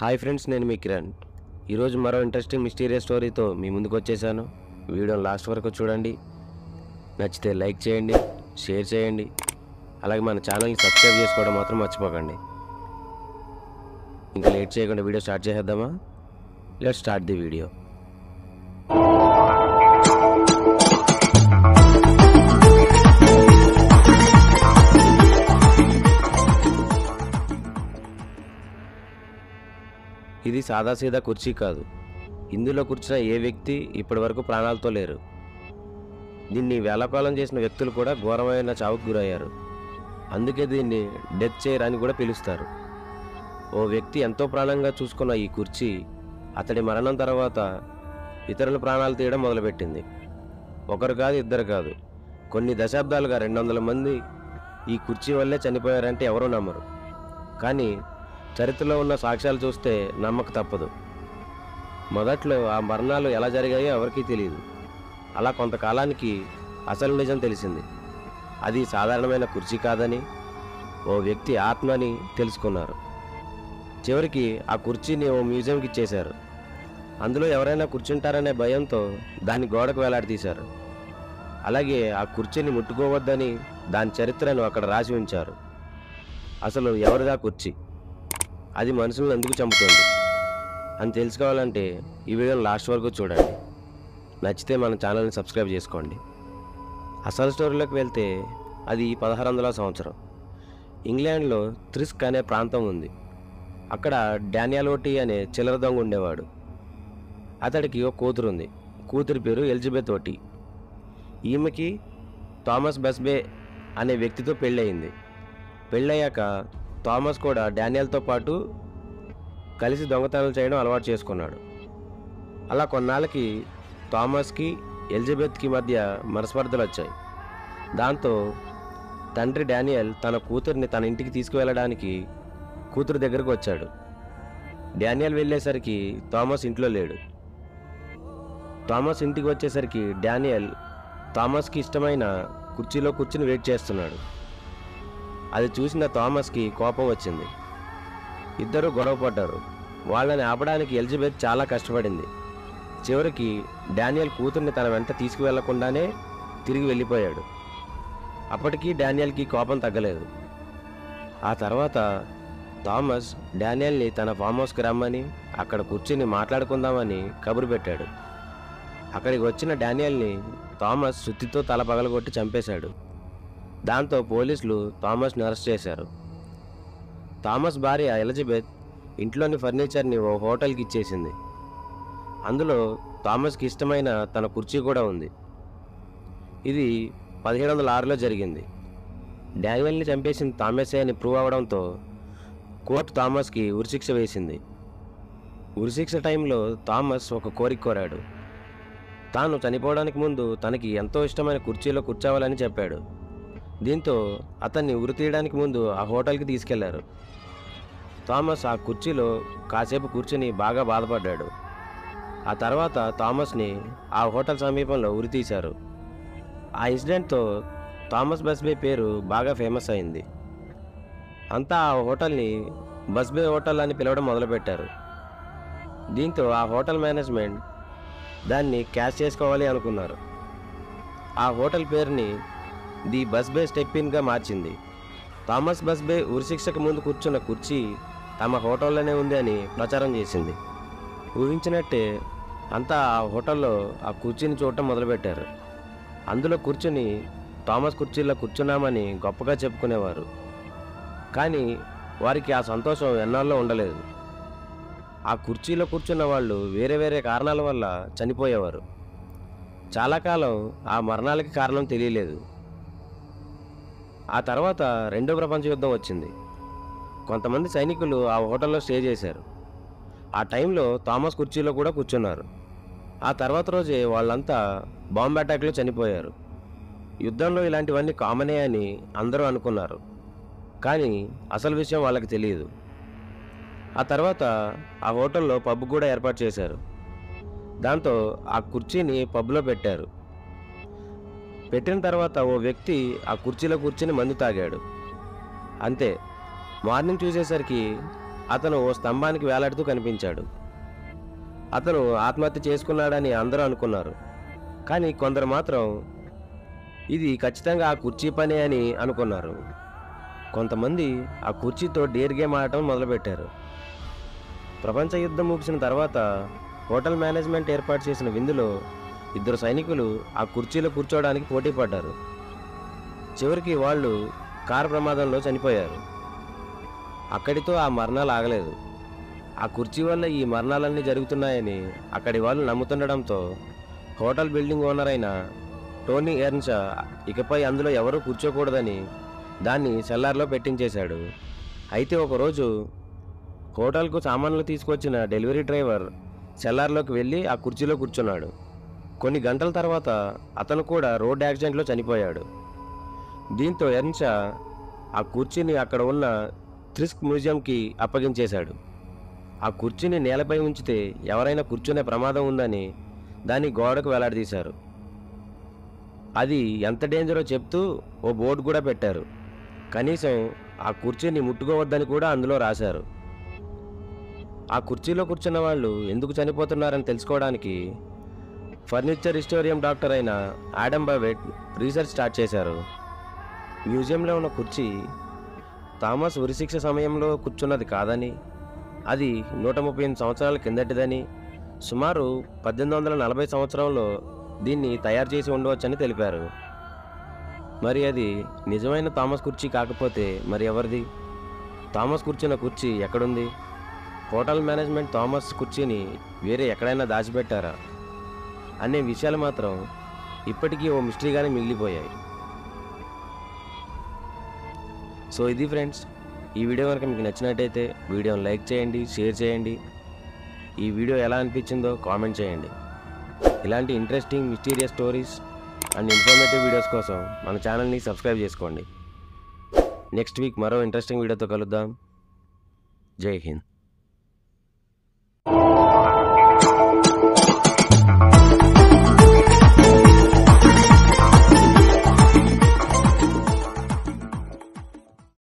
Hi friends नैन मी किरण मरो interesting mysterious story तो मी मुंदुकु वच्चेसानु। वीडियो लास्ट वरकु चूडंडी, नच्चिते लाइक चेयंडी, शेर चेयंडी, अलागे मन चानल नि सब्सक्राइब चेसुकोवडं मात्रम मर्चिपोकंडी। इंका लेट चेयकुंडा वीडियो स्टार्ट चेद्दामा। Let's start the video. ఇది సాదాసీదా కుర్చీ కాదు। ఇందులో కూర్చున్న ఏ వ్యక్తి ఇప్పటివరకు ప్రాణాలతో లేరు। దీన్ని వేలకాలం చేసిన వ్యక్తులు కూడా ఘోరమైన చావుకు గురయ్యారు। అందుకే దీన్ని డెత్ చైర్ అని కూడా పిలుస్తారు। ఓ వ్యక్తి ఎంతో ప్రాణంగా చూసుకున్న ఈ కుర్చీ అతడి మరణం తర్వాత ఇతరుల ప్రాణాలు తీయడం మొదలుపెట్టింది। ఒకరు కాదు, ఇద్దరు కాదు, కొన్ని దశాబ్దాలుగా 200 మంది ఈ కుర్చీ వల్లే చనిపోయారంటే ఎవరూ నమ్మరు। కానీ చరిత్రలో ఉన్న సాక్ష్యాలు చూస్తే నమ్మక తప్పదు। మొదట్లో ఆ మరణాలు ఎలా జరిగాయో ఎవరికీ తెలియదు। అలా కొంతకాలానికి అసలు నిజం తెలిసింది। అది సాధారణమైన కుర్చీ కాదని, ఓ వ్యక్తి ఆత్మని తెలుసుకున్నారు। చివరికి ఆ కుర్చీని ఓ మ్యూజియంకి ఇచ్చేశారు। అందులో ఎవరైనా కూర్చుంటారనే భయంతో దాని గోడకు వేలాడదీశారు। అలాగే ఆ కుర్చీని ముట్టుకోవద్దని దాని చరిత్రను అక్కడ రాసి ఉంచారు। అసలు ఎవరిదా కుర్చీ, అది మనుషులను ఎందుకు చంపుతుంది అని తెలుసుకోవాలంటే ఈ వీడియోని లాస్ట్ వరకు చూడండి। నచ్చితే మన ఛానల్ని సబ్స్క్రైబ్ చేసుకోండి। అసలు స్టోరీలోకి వెళ్తే అది 1600వ సంవత్సరం ఇంగ్లాండ్లో త్రిస్క్ అనే ప్రాంతం ఉంది। అక్కడ డానియాలోటి అనే చిల్లర దొంగ ఉండేవాడు। అతడికి ఒక కూతురు ఉంది। కూతురి పేరు ఎలిజబెత్ ఓటి। ఈమెకి థామస్ బెస్బే అనే వ్యక్తితో పెళ్ళయింది। పెళ్ళయ్యాక థామస్ కూడా డానియల్తో పాటు కలిసి దొంగతనాలు చేయడం అలవాటు చేసుకున్నాడు। అలా కొన్నాళ్ళకి థామస్కి ఎలిజబెత్కి మధ్య మనస్పర్ధలు వచ్చాయి। దాంతో తండ్రి డానియల్ తన కూతుర్ని తన ఇంటికి తీసుకువెళ్ళడానికి కూతురు దగ్గరకు వచ్చాడు। డానియల్ వెళ్ళేసరికి థామస్ ఇంట్లో లేడు। థామస్ ఇంటికి వచ్చేసరికి డానియల్ థామస్కి ఇష్టమైన కుర్చీలో కూర్చుని వెయిట్ చేస్తున్నాడు। అది చూసిన థామస్కి కోపం వచ్చింది। ఇద్దరు గొడవ పడ్డారు। వాళ్ళని ఆపడానికి ఎలిజబెత్ చాలా కష్టపడింది। చివరికి డానియల్ కూతుర్ని తన వెంట తీసుకువెళ్లకుండానే తిరిగి వెళ్ళిపోయాడు। అప్పటికీ డానియల్కి కోపం తగ్గలేదు। ఆ తర్వాత థామస్ డానియల్ని తన ఫామ్ హౌస్కి రమ్మని అక్కడ కూర్చుని మాట్లాడుకుందామని కబురు పెట్టాడు। అక్కడికి వచ్చిన డానియల్ని థామస్ సుత్తితో తల పగలగొట్టి చంపేశాడు। దాంతో పోలీసులు థామస్ని అరెస్ట్ చేశారు। థామస్ భార్య ఎలిజబెత్ ఇంట్లోని ఫర్నిచర్ని ఓ హోటల్కి ఇచ్చేసింది। అందులో థామస్కి ఇష్టమైన తన కుర్చీ కూడా ఉంది। ఇది 1706లో జరిగింది। డానియల్ని చంపేసిన థామసే అని ప్రూవ్ అవడంతో కోర్టు థామస్కి ఉరిశిక్ష వేసింది। ఉరిశిక్ష టైంలో థామస్ ఒక కోరిక కోరాడు। తాను చనిపోవడానికి ముందు తనకి ఎంతో ఇష్టమైన కుర్చీలో కూర్చోవాలని చెప్పాడు। దీంతో అతన్ని ఉరి తీయడానికి ముందు ఆ హోటల్కి తీసుకెళ్లారు। థామస్ ఆ కుర్చీలో కాసేపు కూర్చుని బాగా బాధపడ్డాడు। ఆ తర్వాత థామస్ని ఆ హోటల్ సమీపంలో ఉరి తీశారు। ఆ ఇన్సిడెంట్తో థామస్ బెస్బే పేరు బాగా ఫేమస్ అయింది। అంతా ఆ హోటల్ని బెస్బే హోటల్ అని పిలవడం మొదలుపెట్టారు। దీంతో ఆ హోటల్ మేనేజ్మెంట్ దాన్ని క్యాష్ చేసుకోవాలి అనుకున్నారు। ఆ హోటల్ పేరుని ది బెస్బే స్టెప్ ఇన్గా మార్చింది। థామస్ బెస్బే ఉరిశిక్షకు ముందు కూర్చున్న కుర్చీ తమ హోటల్లోనే ఉంది అని ప్రచారం చేసింది। ఊహించినట్టే అంతా ఆ హోటల్లో ఆ కుర్చీని చూడటం మొదలుపెట్టారు। అందులో కూర్చుని థామస్ కుర్చీలో కూర్చున్నామని గొప్పగా చెప్పుకునేవారు। కానీ వారికి ఆ సంతోషం ఎన్నాళ్ళో ఉండలేదు। ఆ కుర్చీలో కూర్చున్న వాళ్ళు వేరే వేరే కారణాల వల్ల చనిపోయేవారు। చాలా కాలం ఆ మరణాలకి కారణం తెలియలేదు। ఆ తర్వాత రెండో ప్రపంచ యుద్ధం వచ్చింది। కొంతమంది సైనికులు ఆ హోటల్లో స్టే చేశారు। ఆ టైంలో థామస్ కుర్చీలో కూడా కూర్చున్నారు। ఆ తర్వాత రోజే వాళ్ళంతా బాంబ్ అటాక్లో చనిపోయారు। యుద్ధంలో ఇలాంటివన్నీ కామనే అని అందరూ అనుకున్నారు। కానీ అసలు విషయం వాళ్ళకి తెలియదు। ఆ తర్వాత ఆ హోటల్లో పబ్ కూడా ఏర్పాటు చేశారు। దాంతో ఆ కుర్చీని పబ్లో పెట్టారు। పెట్టిన తర్వాత ఓ వ్యక్తి ఆ కుర్చీలో కూర్చుని మందు తాగాడు, అంతే। మార్నింగ్ చూసేసరికి అతను ఓ స్తంభానికి వేలాడుతూ కనిపించాడు. అతను ఆత్మహత్య చేసుకున్నాడని అందరూ అనుకున్నారు. కానీ కొందరు మాత్రం ఇది ఖచ్చితంగా ఆ కుర్చీ పనే అని అనుకున్నారు. కొంతమంది ఆ కుర్చీతో డేర్ గేమ్ ఆడటం మొదలుపెట్టారు. ప్రపంచ యుద్ధం ముగిసిన తర్వాత హోటల్ మేనేజ్మెంట్ ఏర్పాటు చేసిన విందులో ఇద్దరు సైనికులు ఆ కుర్చీలో కూర్చోవడానికి పోటీ పడ్డారు. చివరికి వాళ్ళు కారు ప్రమాదంలో చనిపోయారు. అక్కడితో ఆ మరణాలు ఆగలేదు. ఆ కుర్చీ వల్ల ఈ మరణాలన్నీ జరుగుతున్నాయని అక్కడి వాళ్ళు నమ్ముతుండడంతో హోటల్ బిల్డింగ్ ఓనర్ అయిన టోనీ ఎర్న్షా ఇకపై అందులో ఎవరూ కూర్చోకూడదని దాన్ని సెల్లార్లో పెట్టించేశాడు. అయితే ఒకరోజు హోటల్కు సామాన్లు తీసుకొచ్చిన డెలివరీ డ్రైవర్ సెల్లార్లోకి వెళ్ళి ఆ కుర్చీలో కూర్చున్నాడు. కొన్ని గంటల తర్వాత అతను కూడా రోడ్ యాక్సిడెంట్లో చనిపోయాడు. దీంతో ఎర్న్షా ఆ కుర్చీని అక్కడ ఉన్న థ్రిస్క్ మ్యూజియంకి అప్పగించేశాడు. ఆ కుర్చీని నేలపై ఉంచితే ఎవరైనా కూర్చునే ప్రమాదం ఉందని దాన్ని గోడకు వేలాడదీశారు. అది ఎంత డేంజరో చెప్తూ ఓ బోర్డు కూడా పెట్టారు. కనీసం ఆ కుర్చీని ముట్టుకోవద్దని కూడా అందులో రాశారు. ఆ కుర్చీలో కూర్చున్న వాళ్ళు ఎందుకు చనిపోతున్నారని తెలుసుకోవడానికి ఫర్నిచర్ హిస్టోరియం డాక్టర్ అయిన ఆడమ్ బావెట్ రీసెర్చ్ స్టార్ట్ చేశారు. మ్యూజియంలో ఉన్న కుర్చీ థామస్ ఉరిశిక్ష సమయంలో కూర్చున్నది కాదని, అది 138 సంవత్సరాల కిందటిదని, సుమారు 1840 సంవత్సరంలో దీన్ని తయారు చేసి ఉండవచ్చని తెలిపారు. మరి అది నిజమైన థామస్ కుర్చీ కాకపోతే మరి ఎవరిది? థామస్ కూర్చున్న కుర్చీ ఎక్కడుంది? హోటల్ మేనేజ్మెంట్ థామస్ కుర్చీని వేరే ఎక్కడైనా దాచిపెట్టారా అనే విషయాలు మాత్రం ఇప్పటికీ ఓ మిస్టరీగానే మిగిలిపోయాయి. సో ఇది ఫ్రెండ్స్, ఈ వీడియో కనుక మీకు నచ్చినట్టయితే వీడియోని లైక్ చేయండి, షేర్ చేయండి. ఈ వీడియో ఎలా అనిపించిందో కామెంట్ చేయండి. ఇలాంటి interesting mysterious stories and informative videos కోసం మన ఛానల్ని సబ్స్క్రైబ్ చేసుకోండి. నెక్స్ట్ వీక్ మరో ఇంట్రెస్టింగ్ వీడియోతో కలుద్దాం. జై హింద్.